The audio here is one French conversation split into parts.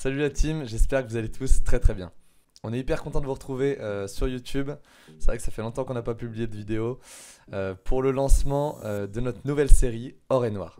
Salut la team, j'espère que vous allez tous très très bien. On est hyper content de vous retrouver sur YouTube. C'est vrai que ça fait longtemps qu'on n'a pas publié de vidéo pour le lancement de notre nouvelle série Or et Noir.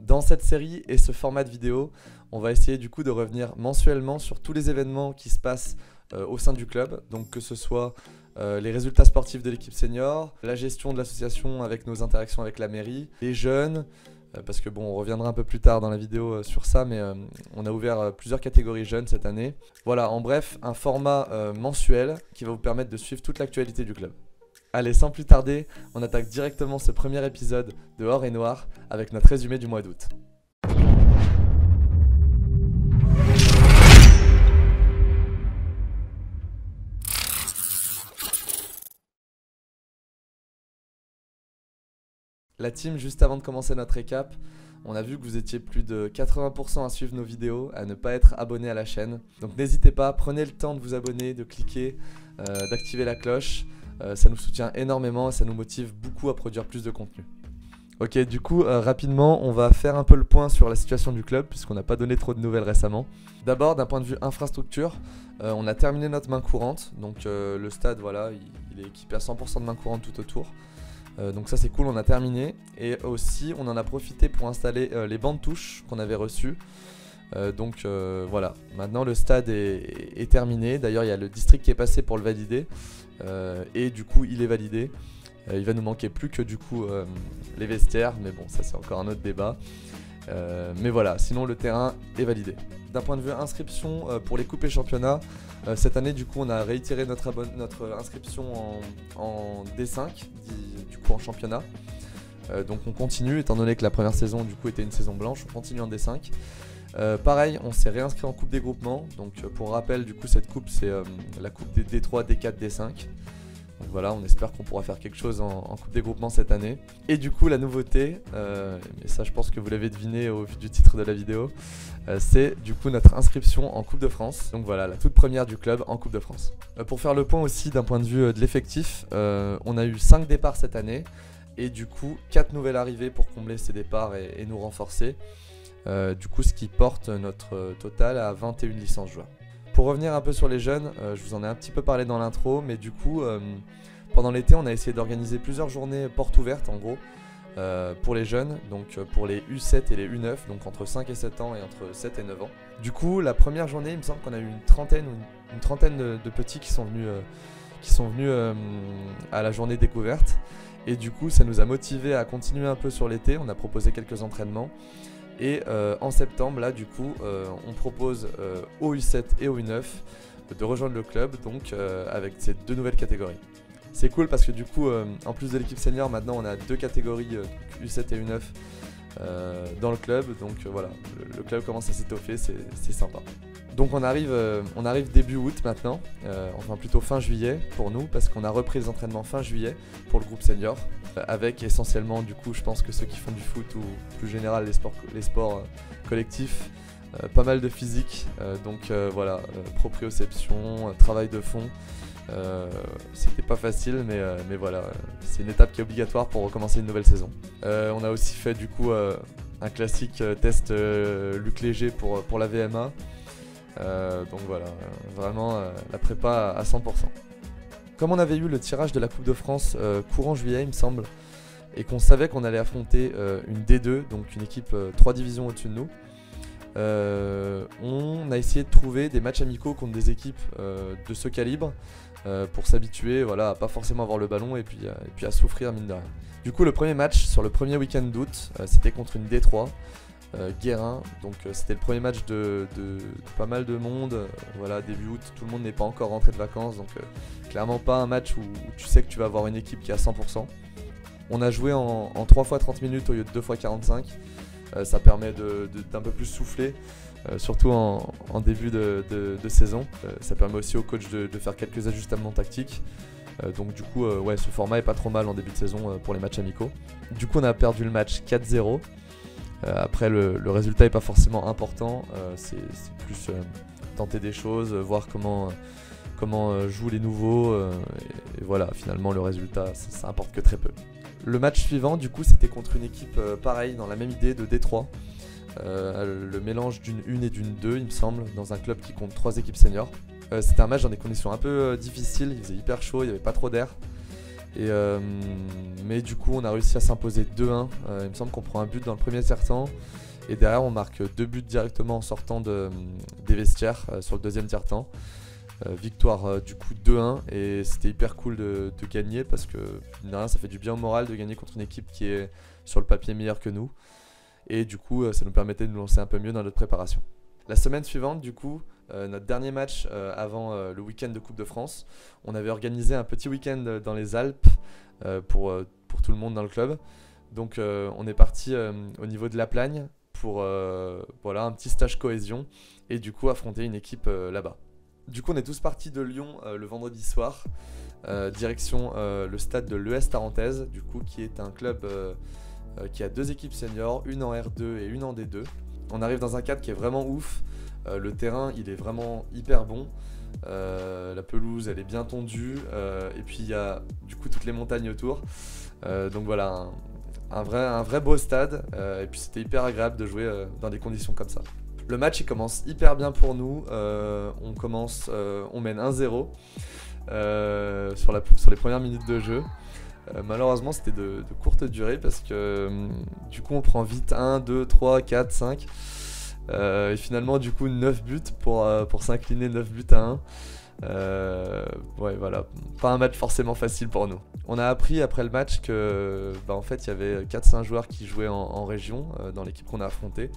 Dans cette série et ce format de vidéo, on va essayer du coup de revenir mensuellement sur tous les événements qui se passent au sein du club, donc que ce soit les résultats sportifs de l'équipe senior, la gestion de l'association avec nos interactions avec la mairie, les jeunes, parce que bon, on reviendra un peu plus tard dans la vidéo sur ça, mais on a ouvert plusieurs catégories jeunes cette année. Voilà, en bref, un format mensuel qui va vous permettre de suivre toute l'actualité du club. Allez, sans plus tarder, on attaque directement ce premier épisode de Or et Noir avec notre résumé du mois d'août. La team, juste avant de commencer notre récap, on a vu que vous étiez plus de 80% à suivre nos vidéos, à ne pas être abonné à la chaîne. Donc n'hésitez pas, prenez le temps de vous abonner, de cliquer, d'activer la cloche. Ça nous soutient énormément et ça nous motive beaucoup à produire plus de contenu. Ok, du coup, rapidement, on va faire un peu le point sur la situation du club puisqu'on n'a pas donné trop de nouvelles récemment. D'abord, d'un point de vue infrastructure, on a terminé notre main courante. Donc le stade, voilà, il est équipé à 100% de main courante tout autour. Donc ça c'est cool, on a terminé et aussi on en a profité pour installer les bancs de touche qu'on avait reçus. Voilà, maintenant le stade est terminé. D'ailleurs il y a le district qui est passé pour le valider et du coup il est validé. Il va nous manquer plus que du coup les vestiaires, mais bon ça c'est encore un autre débat. Mais voilà, sinon le terrain est validé. D'un point de vue inscription pour les coupes et championnats, cette année du coup on a réitéré notre inscription en D5, du coup en championnat. Donc on continue, étant donné que la première saison du coup était une saison blanche, on continue en D5. Pareil, on s'est réinscrit en coupe des groupements, donc pour rappel du coup cette coupe c'est la coupe des D3, D4, D5. Donc voilà, on espère qu'on pourra faire quelque chose en coupe des groupements cette année. Et du coup, la nouveauté, mais ça je pense que vous l'avez deviné au vu du titre de la vidéo, c'est du coup notre inscription en Coupe de France. Donc voilà, la toute première du club en Coupe de France. Pour faire le point aussi d'un point de vue de l'effectif, on a eu 5 départs cette année et du coup 4 nouvelles arrivées pour combler ces départs et nous renforcer. Du coup, ce qui porte notre total à 21 licences joueurs. Pour revenir un peu sur les jeunes, je vous en ai un petit peu parlé dans l'intro, mais du coup, pendant l'été, on a essayé d'organiser plusieurs journées portes ouvertes, en gros, pour les jeunes, donc pour les U7 et les U9, donc entre 5 et 7 ans et entre 7 et 9 ans. Du coup, la première journée, il me semble qu'on a eu une trentaine de petits qui sont venus, à la journée découverte, et du coup, ça nous a motivés à continuer un peu sur l'été, on a proposé quelques entraînements. Et en septembre, là du coup, on propose aux U7 et aux U9 de rejoindre le club, donc avec ces deux nouvelles catégories. C'est cool parce que du coup, en plus de l'équipe senior, maintenant on a deux catégories U7 et U9 dans le club. Donc voilà, le club commence à s'étoffer, c'est sympa. Donc on arrive début août maintenant, enfin plutôt fin juillet pour nous, parce qu'on a repris les entraînements fin juillet pour le groupe senior, avec essentiellement du coup je pense que ceux qui font du foot ou plus général les sports collectifs, pas mal de physique, voilà, proprioception, travail de fond, c'était pas facile mais voilà, c'est une étape qui est obligatoire pour recommencer une nouvelle saison. On a aussi fait du coup un classique test Luc Léger pour la VMA. Donc voilà, vraiment la prépa à 100%. Comme on avait eu le tirage de la Coupe de France courant juillet il me semble, et qu'on savait qu'on allait affronter une D2, donc une équipe 3 divisions au-dessus de nous, on a essayé de trouver des matchs amicaux contre des équipes de ce calibre pour s'habituer, voilà, à pas forcément avoir le ballon et puis à souffrir mine de rien. Du coup le premier match sur le premier week-end d'août, c'était contre une D3. Guérin, donc c'était le premier match de pas mal de monde, voilà, début août, tout le monde n'est pas encore rentré de vacances, donc clairement pas un match où tu sais que tu vas avoir une équipe qui est à 100%. On a joué en 3 x 30 minutes au lieu de 2 x 45, ça permet d'un peu plus souffler, surtout en début de saison, ça permet aussi au coach de faire quelques ajustements tactiques. Donc du coup ouais, ce format est pas trop mal en début de saison pour les matchs amicaux. Du coup on a perdu le match 4-0. Après le résultat n'est pas forcément important, c'est plus tenter des choses, voir comment jouent les nouveaux, et voilà, finalement le résultat ça importe que très peu. Le match suivant du coup c'était contre une équipe pareil, dans la même idée de D3, le mélange d'une 1 et d'une 2 il me semble, dans un club qui compte 3 équipes seniors. C'était un match dans des conditions un peu difficiles, il faisait hyper chaud, il n'y avait pas trop d'air. Mais du coup on a réussi à s'imposer 2-1, il me semble qu'on prend un but dans le premier tiers-temps et derrière on marque 2 buts directement en sortant des vestiaires sur le deuxième tiers-temps. Victoire du coup 2-1 et c'était hyper cool de gagner parce que rien, ça fait du bien au moral de gagner contre une équipe qui est sur le papier meilleure que nous et du coup ça nous permettait de nous lancer un peu mieux dans notre préparation. La semaine suivante du coup, notre dernier match avant le week-end de Coupe de France, on avait organisé un petit week-end dans les Alpes pour tout le monde dans le club. Donc on est parti au niveau de La Plagne pour voilà, un petit stage cohésion et du coup affronter une équipe là-bas. Du coup on est tous partis de Lyon le vendredi soir, direction le stade de l'ES Tarentaise, du coup qui est un club qui a 2 équipes seniors, une en R2 et une en D2. On arrive dans un cadre qui est vraiment ouf, le terrain il est vraiment hyper bon, la pelouse elle est bien tendue et puis il y a du coup toutes les montagnes autour. Donc voilà, un vrai beau stade et puis c'était hyper agréable de jouer dans des conditions comme ça. Le match il commence hyper bien pour nous, on mène 1-0 sur les premières minutes de jeu. Malheureusement c'était de courte durée parce que du coup on prend vite 1, 2, 3, 4, 5 et finalement du coup 9 buts pour s'incliner 9 buts à 1. Ouais voilà, pas un match forcément facile pour nous. On a appris après le match que en fait il y avait 4-5 joueurs qui jouaient en région dans l'équipe qu'on a affrontée.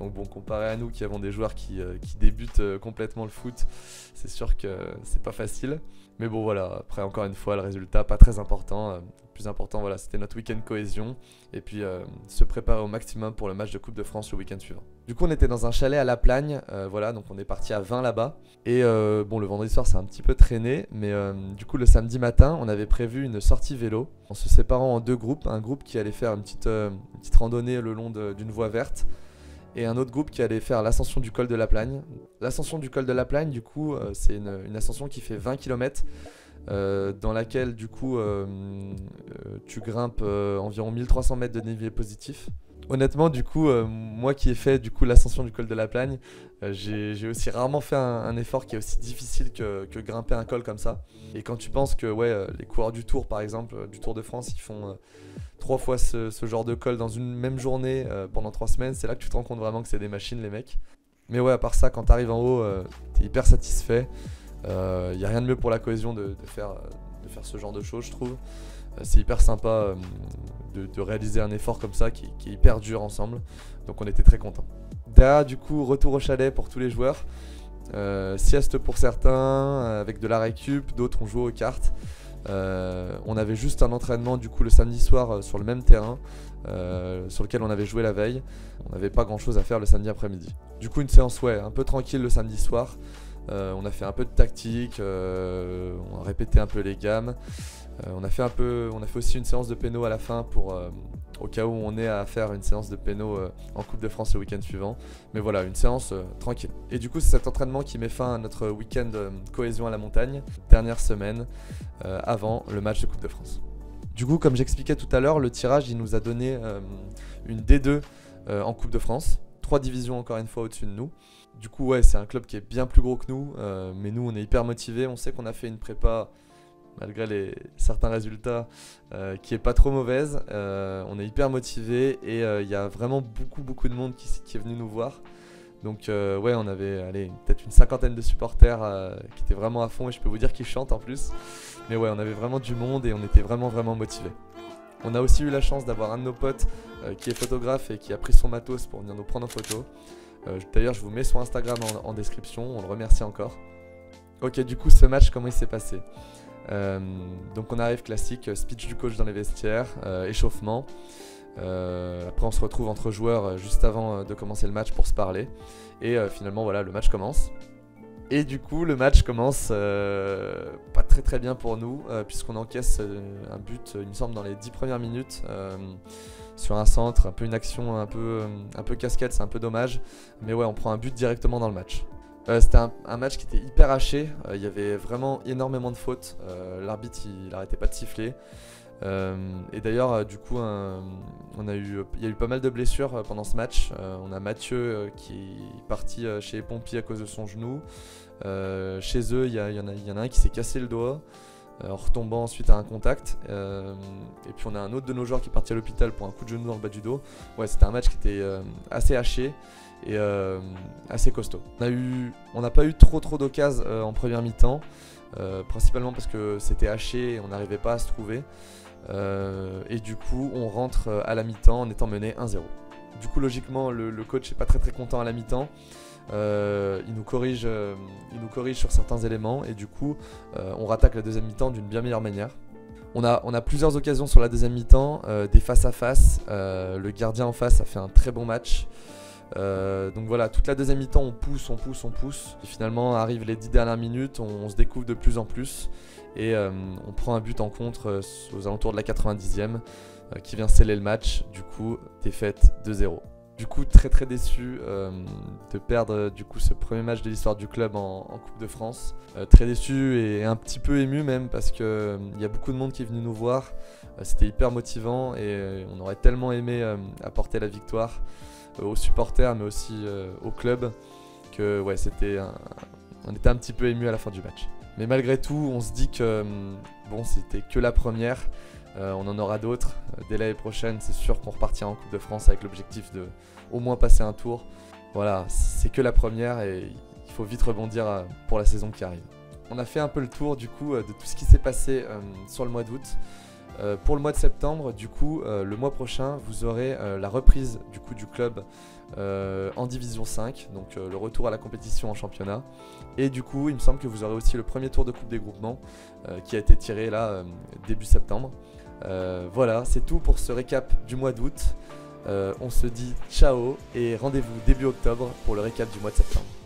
Donc bon, comparé à nous qui avons des joueurs qui débutent complètement le foot, c'est sûr que c'est pas facile. Mais bon voilà, après encore une fois le résultat pas très important. Le plus important voilà, c'était notre week-end cohésion et puis se préparer au maximum pour le match de Coupe de France le week-end suivant. Du coup on était dans un chalet à La Plagne, voilà, donc on est parti à 20 là-bas. Et bon, le vendredi soir c'est un petit peu traîné, mais du coup le samedi matin on avait prévu une sortie vélo en se séparant en 2 groupes. Un groupe qui allait faire une petite randonnée le long d'une voie verte, et un autre groupe qui allait faire l'ascension du col de La Plagne. L'ascension du col de La Plagne, du coup, c'est une ascension qui fait 20 km, dans laquelle, du coup, tu grimpes environ 1300 mètres de dénivelé positif. Honnêtement, du coup, moi qui ai fait l'ascension du col de La Plagne, j'ai aussi rarement fait un effort qui est aussi difficile que grimper un col comme ça. Et quand tu penses que ouais, les coureurs du Tour, par exemple, du Tour de France, ils font 3 fois ce genre de col dans une même journée pendant 3 semaines, c'est là que tu te rends compte vraiment que c'est des machines les mecs. Mais ouais, à part ça, quand t'arrives en haut, t'es hyper satisfait. Y a rien de mieux pour la cohésion de faire ce genre de choses, je trouve. C'est hyper sympa de réaliser un effort comme ça qui est hyper dur ensemble. Donc on était très contents. Derrière, du coup, retour au chalet pour tous les joueurs. Sieste pour certains, avec de la récup, d'autres ont joué aux cartes. On avait juste un entraînement du coup le samedi soir sur le même terrain sur lequel on avait joué la veille. On n'avait pas grand chose à faire le samedi après-midi. Du coup une séance ouais, un peu tranquille le samedi soir. On a fait un peu de tactique, on a répété un peu les gammes. On a fait aussi une séance de péno à la fin pour au cas où on est à faire une séance de péno en Coupe de France le week-end suivant. Mais voilà, une séance tranquille. Et du coup, c'est cet entraînement qui met fin à notre week-end cohésion à la montagne, dernière semaine avant le match de Coupe de France. Du coup, comme j'expliquais tout à l'heure, le tirage, il nous a donné une D2 en Coupe de France. 3 divisions encore une fois au-dessus de nous. Du coup, ouais, c'est un club qui est bien plus gros que nous, mais nous, on est hyper motivés. On sait qu'on a fait une prépa, malgré certains résultats, qui est pas trop mauvaise. On est hyper motivé et il y a vraiment beaucoup de monde qui est venu nous voir. Donc ouais, on avait peut-être une cinquantaine de supporters qui étaient vraiment à fond et je peux vous dire qu'ils chantent en plus. Mais ouais, on avait vraiment du monde et on était vraiment motivés. On a aussi eu la chance d'avoir un de nos potes qui est photographe et qui a pris son matos pour venir nous prendre en photo. D'ailleurs, je vous mets son Instagram en description, on le remercie encore. Ok, du coup, ce match, comment il s'est passé? Donc on arrive classique, speech du coach dans les vestiaires, échauffement. Après on se retrouve entre joueurs juste avant de commencer le match pour se parler. Et finalement voilà, le match commence. Et du coup le match commence pas très bien pour nous, puisqu'on encaisse un but, il me semble, dans les 10 premières minutes. Sur un centre, un peu une action un peu casquette, c'est un peu dommage. Mais ouais, on prend un but directement dans le match. C'était un match qui était hyper haché, il y avait vraiment énormément de fautes, l'arbitre il n'arrêtait pas de siffler, Et d'ailleurs du coup il y a eu pas mal de blessures pendant ce match. On a Mathieu qui est parti chez les pompiers à cause de son genou. Chez eux il y en a un qui s'est cassé le doigt en retombant ensuite à un contact, et puis on a un autre de nos joueurs qui est parti à l'hôpital pour un coup de genou dans le bas du dos. Ouais, c'était un match qui était assez haché et assez costaud. On n'a pas eu trop d'occasions en première mi-temps, principalement parce que c'était haché et on n'arrivait pas à se trouver. Et du coup on rentre à la mi-temps en étant mené 1-0. Du coup logiquement le coach n'est pas très content à la mi-temps. Il nous corrige sur certains éléments et du coup on rattaque la deuxième mi-temps d'une bien meilleure manière. On a plusieurs occasions sur la deuxième mi-temps, des face-à-face, le gardien en face a fait un très bon match. Donc voilà, toute la deuxième mi-temps on pousse et finalement arrivent les 10 dernières minutes, on se découvre de plus en plus et on prend un but en contre aux alentours de la 90e qui vient sceller le match. Du coup défaite 2-0. Du coup très déçu de perdre du coup ce premier match de l'histoire du club en Coupe de France. Très déçu et un petit peu ému même parce qu'il y a beaucoup de monde qui est venu nous voir. C'était hyper motivant et on aurait tellement aimé apporter la victoire aux supporters mais aussi au club, que ouais, on était un petit peu ému à la fin du match. Mais malgré tout, on se dit que bon, c'était que la première, on en aura d'autres. Dès l'année prochaine, c'est sûr qu'on repartira en Coupe de France avec l'objectif de au moins passer un tour. Voilà, c'est que la première et il faut vite rebondir pour la saison qui arrive. On a fait un peu le tour du coup de tout ce qui s'est passé sur le mois d'août. Pour le mois de septembre, du coup, le mois prochain, vous aurez la reprise du coup du club en Division 5, donc le retour à la compétition en championnat. Et du coup, il me semble que vous aurez aussi le premier tour de Coupe des groupements qui a été tiré là début septembre. Voilà, c'est tout pour ce récap du mois d'août. On se dit ciao et rendez-vous début octobre pour le récap du mois de septembre.